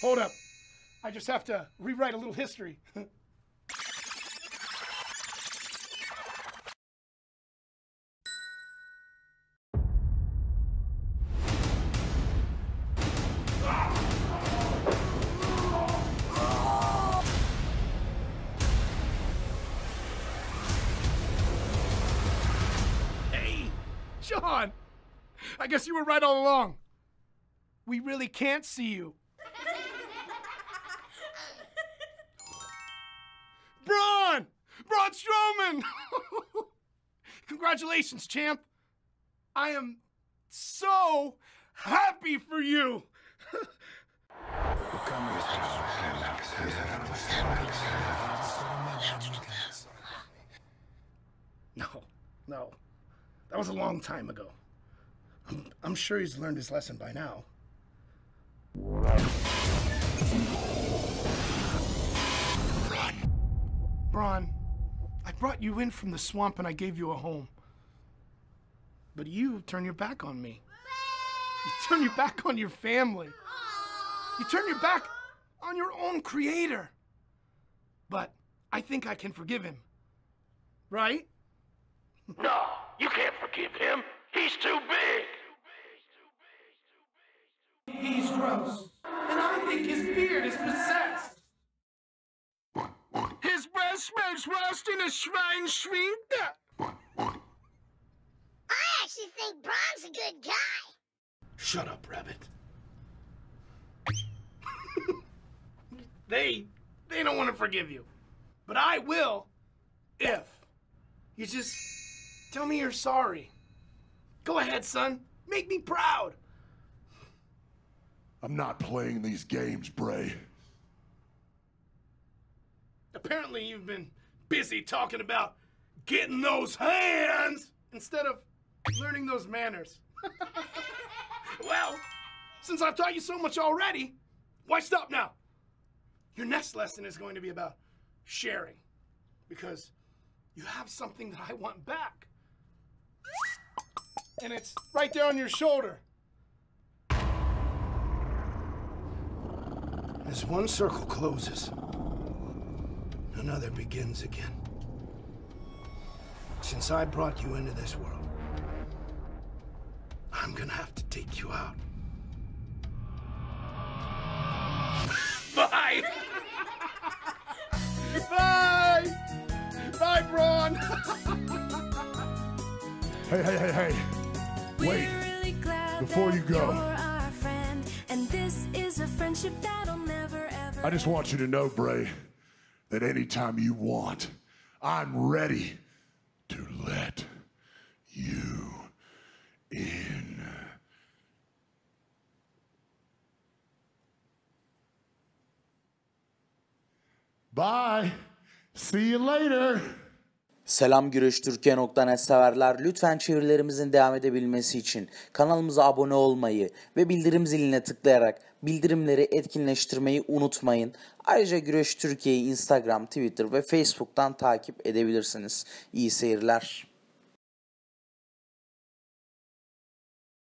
Hold up. I just have to rewrite a little history. John, I guess you were right all along. We really can't see you. Braun! Braun Strowman! Congratulations, champ. I am so happy for you. No. That was a long time ago. I'm sure he's learned his lesson by now. Braun, I brought you in from the swamp and I gave you a home. But you turn your back on me. You turn your back on your family. You turn your back on your own creator. But I think I can forgive him. Right? No. You can't forgive him. He's too big. He's gross. And I think his beard is possessed. His breath smells worse than a swine schwinter. I actually think Braun's a good guy. Shut up, Rabbit. They don't want to forgive you. But I will, if you just... tell me you're sorry. Go ahead, son. Make me proud. I'm not playing these games, Bray. Apparently you've been busy talking about getting those hands instead of learning those manners. Well, since I've taught you so much already, why stop now? Your next lesson is going to be about sharing, because you have something that I want back. And it's right there on your shoulder. As one circle closes, another begins again. Since I brought you into this world, I'm gonna have to take you out. Bye! Bye! Bye, Braun! Hey. Wait, really before you go. And this is a friendship that'll never, ever I just want you to know, Bray, that anytime you want, I'm ready to let you in. Bye. See you later. Selam güreştürkiye.net severler, lütfen çevirilerimizin devam edebilmesi için kanalımıza abone olmayı ve bildirim ziline tıklayarak bildirimleri etkinleştirmeyi unutmayın. Ayrıca Güreş Türkiye'yi Instagram, Twitter ve Facebook'tan takip edebilirsiniz. İyi seyirler.